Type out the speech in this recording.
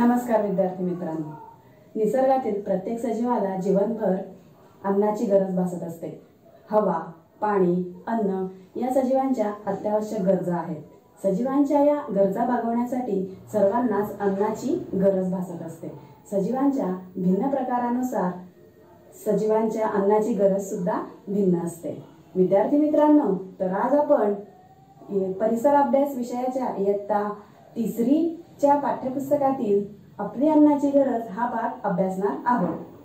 नमस्कार विद्यार्थी मित्रांनो, निसर्गातील प्रत्येक सजीवाला जीवनभर अन्नाची गरज भासत असते। हवा, पाणी, अन्न या सजीवांच्या अत्यावश्यक गरजा आहेत। सजीवांच्या या गरजा भागवण्यासाठी सर्वांनाच अन्नाची गरज भासत असते। सजीवांच्या भिन्न प्रकारानुसार सजीवांच्या अन्नाची गरज सुद्धा भिन्न असते। विद्यार्थी मित्रांनो, तर आज आपण परिसर अभ्यास विषयाच्या इयत्ता 3च्या पाठ्यपुस्तकातील आपली अन्नाची गरज हा भाग अभ्यासणार आहोत।